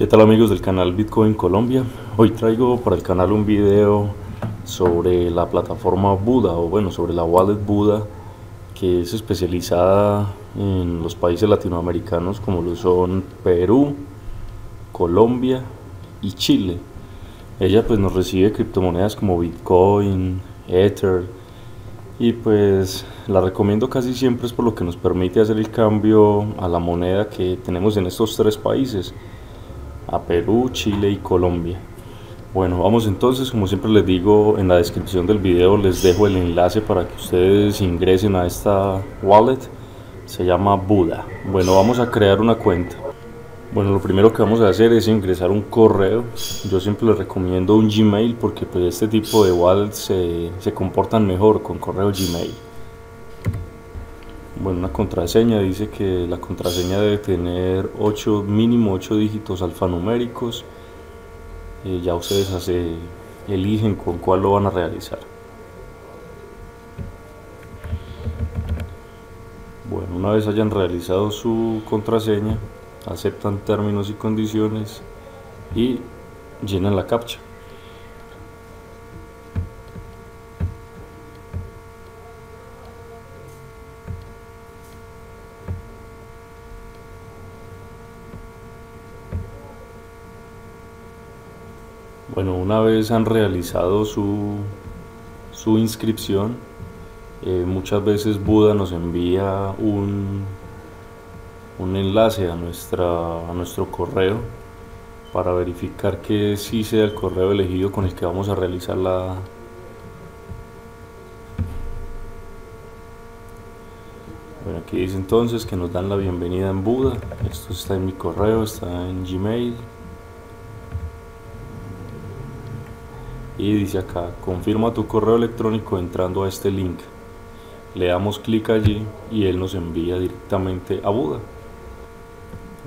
¿Qué tal amigos del canal Bitcoin Colombia? Hoy traigo para el canal un video sobre la plataforma Buda, o bueno, sobre la wallet Buda, que es especializada en los países latinoamericanos como lo son Perú, Colombia y Chile. Ella pues nos recibe criptomonedas como Bitcoin, Ether, y pues la recomiendo casi siempre, es por lo que nos permite hacer el cambio a la moneda que tenemos en estos tres países, a Perú, Chile y Colombia. Bueno, vamos entonces, como siempre les digo, en la descripción del video les dejo el enlace para que ustedes ingresen a esta wallet, se llama Buda. Bueno, vamos a crear una cuenta. Bueno, lo primero que vamos a hacer es ingresar un correo. Yo siempre les recomiendo un Gmail porque pues este tipo de wallets se comportan mejor con correo Gmail. Bueno, una contraseña, dice que la contraseña debe tener mínimo 8 dígitos alfanuméricos. Ya ustedes eligen con cuál lo van a realizar. Bueno, una vez hayan realizado su contraseña, aceptan términos y condiciones y llenan la captcha. Bueno, una vez han realizado su inscripción, muchas veces Buda nos envía un enlace a nuestro correo para verificar que sí sea el correo elegido con el que vamos a realizar Bueno, aquí dice entonces que nos dan la bienvenida en Buda. Esto está en mi correo, está en Gmail. Y dice acá, confirma tu correo electrónico entrando a este link. Le damos clic allí y él nos envía directamente a Buda.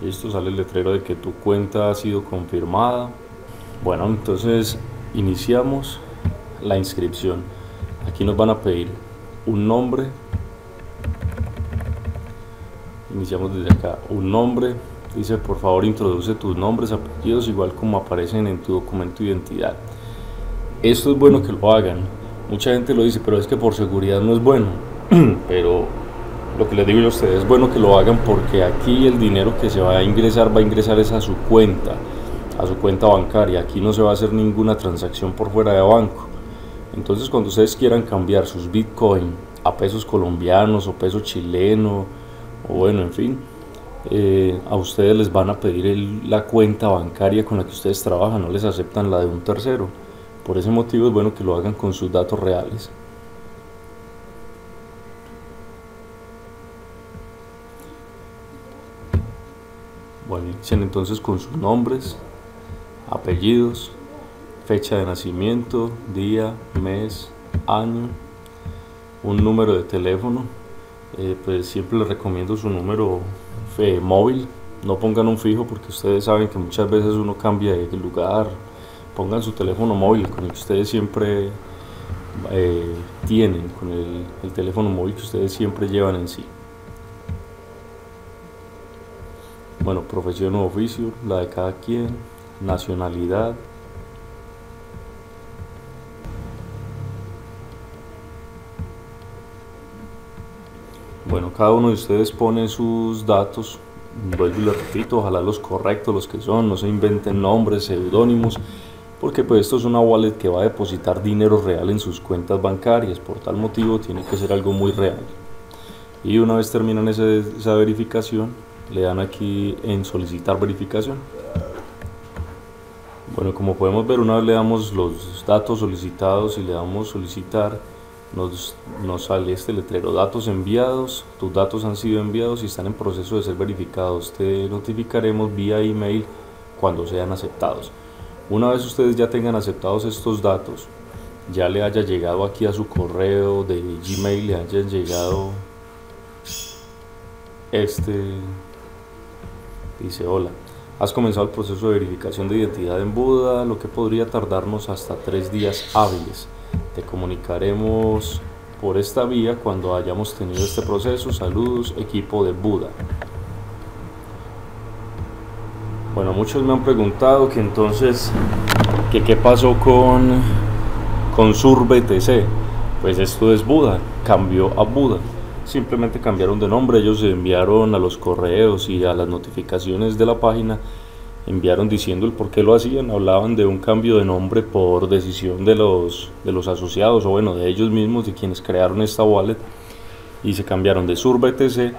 Listo, sale el letrero de que tu cuenta ha sido confirmada. Bueno, entonces iniciamos la inscripción. Aquí nos van a pedir un nombre. Iniciamos desde acá, un nombre. Dice, por favor introduce tus nombres, apellidos, igual como aparecen en tu documento de identidad. Esto es bueno que lo hagan, mucha gente lo dice, pero es que por seguridad no es bueno, pero lo que les digo yo a ustedes, es bueno que lo hagan porque aquí el dinero que se va a ingresar es a su cuenta bancaria. Aquí no se va a hacer ninguna transacción por fuera de banco. Entonces cuando ustedes quieran cambiar sus Bitcoin a pesos colombianos o peso chileno, o bueno, en fin, a ustedes les van a pedir la cuenta bancaria con la que ustedes trabajan, no les aceptan la de un tercero. Por ese motivo es bueno que lo hagan con sus datos reales. Bueno, inician entonces con sus nombres, apellidos, fecha de nacimiento, día, mes, año, un número de teléfono. Pues siempre les recomiendo su número móvil, no pongan un fijo porque ustedes saben que muchas veces uno cambia de lugar. Pongan su teléfono móvil con el que ustedes siempre tienen, con el teléfono móvil que ustedes siempre llevan en sí. Bueno, profesión o oficio, la de cada quien, nacionalidad. Bueno, cada uno de ustedes pone sus datos. Vuelvo y les repito, ojalá los correctos, los que son, no se inventen nombres, seudónimos, porque pues esto es una wallet que va a depositar dinero real en sus cuentas bancarias, por tal motivo tiene que ser algo muy real. Y una vez terminan esa verificación, le dan aquí en solicitar verificación. Bueno, como podemos ver, una vez le damos los datos solicitados y le damos solicitar, nos sale este letrero, datos enviados, tus datos han sido enviados y están en proceso de ser verificados, te notificaremos vía email cuando sean aceptados. Una vez ustedes ya tengan aceptados estos datos, ya le haya llegado aquí a su correo de Gmail, le hayan llegado dice hola, has comenzado el proceso de verificación de identidad en Buda, lo que podría tardarnos hasta 3 días hábiles. Te comunicaremos por esta vía cuando hayamos tenido este proceso. Saludos, equipo de Buda. Bueno, muchos me han preguntado que entonces que qué pasó con SurBTC. Pues esto es Buda, cambió a Buda, simplemente cambiaron de nombre. Ellos enviaron a los correos y a las notificaciones de la página, enviaron diciendo el por qué lo hacían. Hablaban de un cambio de nombre por decisión de los asociados, o bueno, de ellos mismos, de quienes crearon esta wallet, y se cambiaron de SurBTC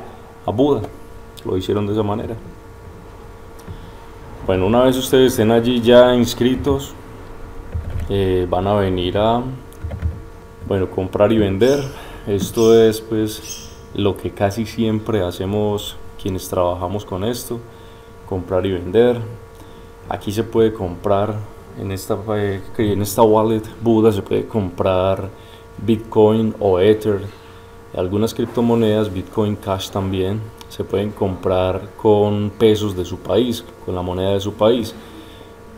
a Buda. Lo hicieron de esa manera. Bueno, una vez ustedes estén allí ya inscritos, van a venir a, bueno, comprar y vender. Esto es pues lo que casi siempre hacemos quienes trabajamos con esto: comprar y vender. Aquí se puede comprar en esta wallet Buda, se puede comprar Bitcoin o Ether, algunas criptomonedas, Bitcoin Cash también. Se pueden comprar con pesos de su país, con la moneda de su país.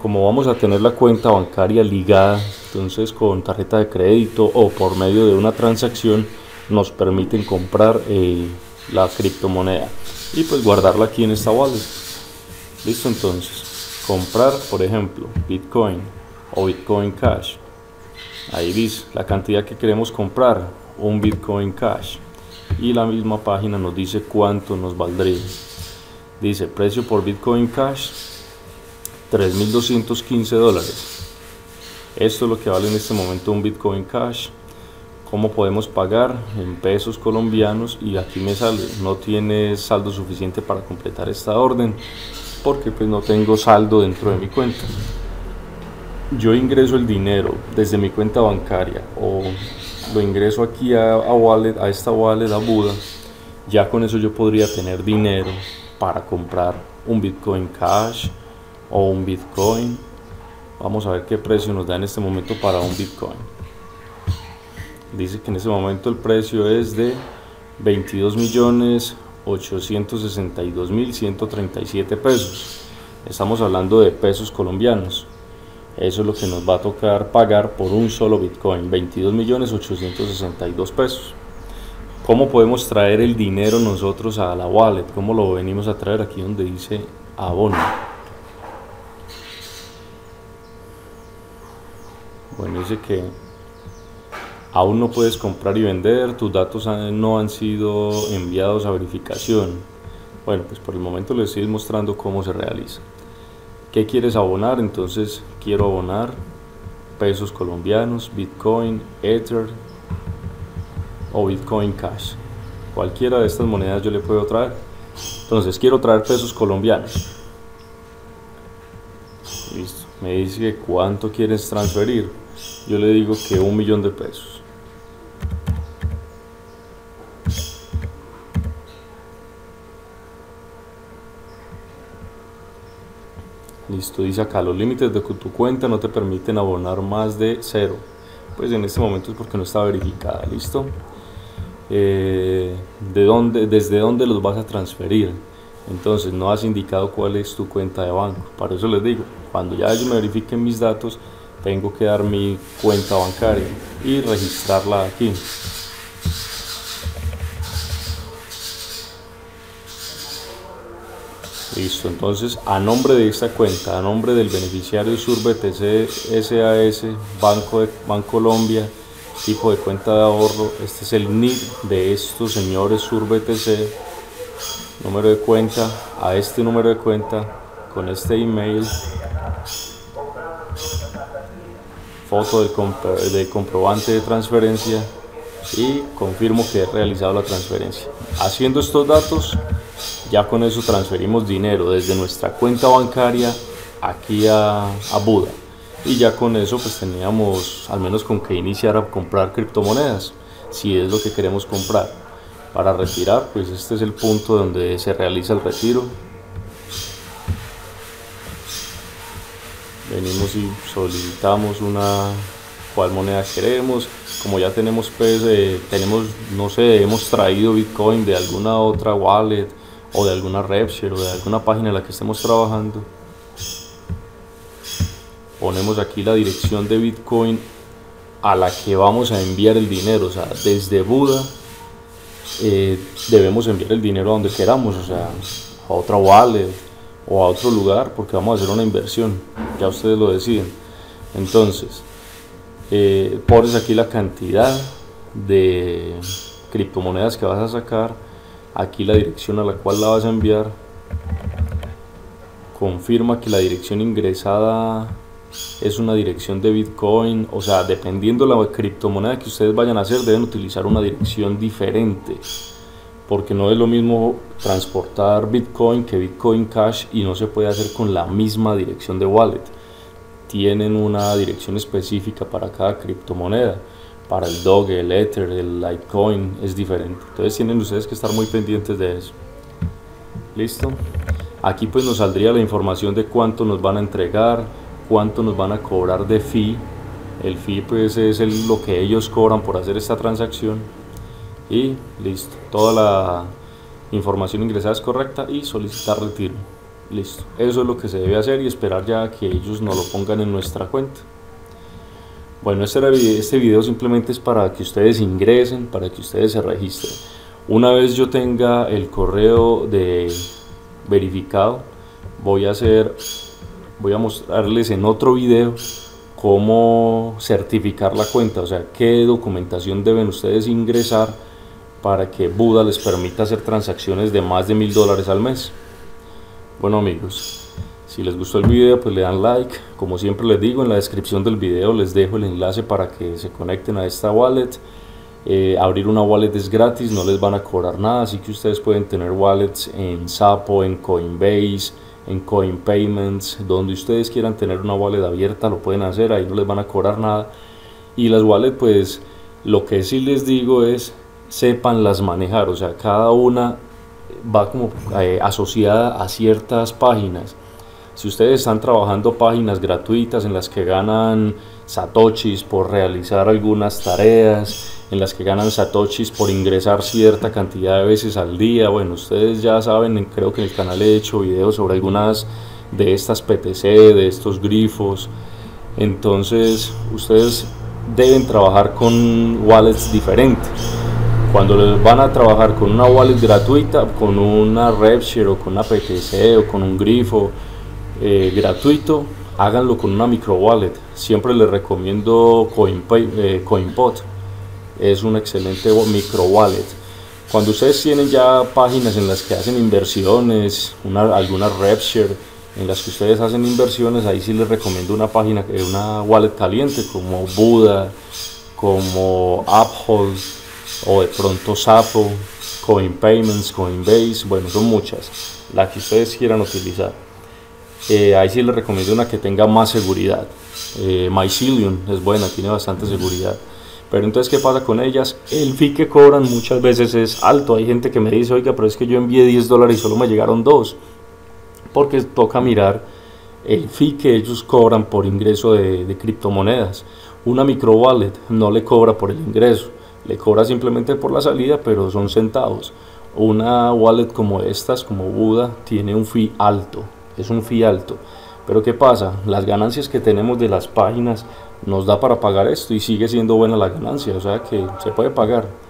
Como vamos a tener la cuenta bancaria ligada, entonces con tarjeta de crédito o por medio de una transacción nos permiten comprar la criptomoneda y pues guardarla aquí en esta wallet. Listo, entonces comprar, por ejemplo, Bitcoin o Bitcoin Cash. Ahí dice la cantidad que queremos comprar, un Bitcoin Cash, y la misma página nos dice cuánto nos valdría. Dice precio por Bitcoin Cash $3,215. Esto es lo que vale en este momento un Bitcoin Cash. ¿Cómo podemos pagar? En pesos colombianos. Y aquí me sale: no tiene saldo suficiente para completar esta orden, porque pues no tengo saldo dentro de mi cuenta. Yo ingreso el dinero desde mi cuenta bancaria o lo ingreso aquí a esta wallet a Buda. Ya con eso yo podría tener dinero para comprar un Bitcoin Cash o un Bitcoin. Vamos a ver qué precio nos da en este momento para un Bitcoin. Dice que en este momento el precio es de 22.862.137 pesos. Estamos hablando de pesos colombianos. Eso es lo que nos va a tocar pagar por un solo Bitcoin, 22.862 pesos. ¿Cómo podemos traer el dinero nosotros a la wallet? ¿Cómo lo venimos a traer? Aquí donde dice abono. Bueno, dice que aún no puedes comprar y vender, tus datos no han sido enviados a verificación. Bueno, pues por el momento les estoy mostrando cómo se realiza. ¿Qué quieres abonar? Entonces quiero abonar pesos colombianos, Bitcoin, Ether o Bitcoin Cash. Cualquiera de estas monedas yo le puedo traer. Entonces quiero traer pesos colombianos. Listo. Me dice cuánto quieres transferir. Yo le digo que $1.000.000. Listo, dice acá: los límites de tu cuenta no te permiten abonar más de 0. Pues en este momento es porque no está verificada. Listo. ¿Desde dónde los vas a transferir? Entonces no has indicado cuál es tu cuenta de banco. Para eso les digo, cuando ya ellos me verifiquen mis datos, tengo que dar mi cuenta bancaria y registrarla aquí. Listo, entonces a nombre de esta cuenta, a nombre del beneficiario SurBTC SAS, Bancolombia, tipo de cuenta de ahorro, este es el NID de estos señores SurBTC, número de cuenta, a este número de cuenta, con este email, foto del comprobante de transferencia, y confirmo que he realizado la transferencia. Haciendo estos datos, ya con eso transferimos dinero desde nuestra cuenta bancaria aquí a Buda, y ya con eso pues teníamos al menos con que iniciar a comprar criptomonedas, si es lo que queremos comprar. Para retirar, pues este es el punto donde se realiza el retiro. Venimos y solicitamos una cual moneda queremos. Como ya tenemos pues, no sé, hemos traído Bitcoin de alguna otra wallet o de alguna RepShare o de alguna página en la que estemos trabajando, ponemos aquí la dirección de Bitcoin a la que vamos a enviar el dinero. O sea, desde Buda debemos enviar el dinero a donde queramos, o sea, a otra wallet o a otro lugar, porque vamos a hacer una inversión, ya ustedes lo deciden. Entonces, pones aquí la cantidad de criptomonedas que vas a sacar, aquí la dirección a la cual la vas a enviar, confirma que la dirección ingresada es una dirección de Bitcoin, o sea, dependiendo la criptomoneda que ustedes vayan a hacer, deben utilizar una dirección diferente, porque no es lo mismo transportar Bitcoin que Bitcoin Cash, y no se puede hacer con la misma dirección de wallet. Tienen una dirección específica para cada criptomoneda, para el Doge, el Ether, el Litecoin es diferente, entonces tienen ustedes que estar muy pendientes de eso. Listo, aquí pues nos saldría la información de cuánto nos van a entregar, cuánto nos van a cobrar de fee. El fee pues es lo que ellos cobran por hacer esta transacción, y listo, toda la información ingresada es correcta y solicitar retiro. Listo, eso es lo que se debe hacer y esperar ya que ellos nos lo pongan en nuestra cuenta. Bueno, este video simplemente es para que ustedes ingresen, para que ustedes se registren. Una vez yo tenga el correo de verificado, voy a mostrarles en otro video cómo certificar la cuenta, o sea, qué documentación deben ustedes ingresar para que Buda les permita hacer transacciones de más de $1000 al mes. Bueno amigos, si les gustó el video pues le dan like, como siempre les digo, en la descripción del video les dejo el enlace para que se conecten a esta wallet. Abrir una wallet es gratis, no les van a cobrar nada, así que ustedes pueden tener wallets en Zapo, en Coinbase, en CoinPayments, donde ustedes quieran tener una wallet abierta lo pueden hacer, ahí no les van a cobrar nada. Y las wallets pues lo que sí les digo es sépanlas manejar, o sea, cada una va como asociada a ciertas páginas. Si ustedes están trabajando páginas gratuitas en las que ganan satoshis por realizar algunas tareas, en las que ganan satoshis por ingresar cierta cantidad de veces al día, bueno, ustedes ya saben, creo que en el canal he hecho videos sobre algunas de estas PTC, de estos grifos. Entonces ustedes deben trabajar con wallets diferentes. Cuando van a trabajar con una wallet gratuita, con una RepShare o con una PTC o con un grifo gratuito, háganlo con una micro wallet. Siempre les recomiendo CoinPot, es un excelente micro wallet. Cuando ustedes tienen ya páginas en las que hacen inversiones, alguna RepShare en las que ustedes hacen inversiones, ahí sí les recomiendo una wallet caliente como Buda, como Uphold, o de pronto Zapo, CoinPayments, Coinbase, bueno, son muchas, la que ustedes quieran utilizar. Ahí sí les recomiendo una que tenga más seguridad. Mycelium es buena, tiene bastante seguridad. Pero entonces, ¿qué pasa con ellas? El fee que cobran muchas veces es alto. Hay gente que me dice, oiga, pero es que yo envié $10 y solo me llegaron 2. Porque toca mirar el fee que ellos cobran por ingreso de criptomonedas. Una micro wallet no le cobra por el ingreso, le cobra simplemente por la salida, pero son centavos. Una wallet como estas, como Buda, tiene un fee alto, es un fee alto. Pero ¿qué pasa? Las ganancias que tenemos de las páginas nos da para pagar esto y sigue siendo buena la ganancia, o sea que se puede pagar.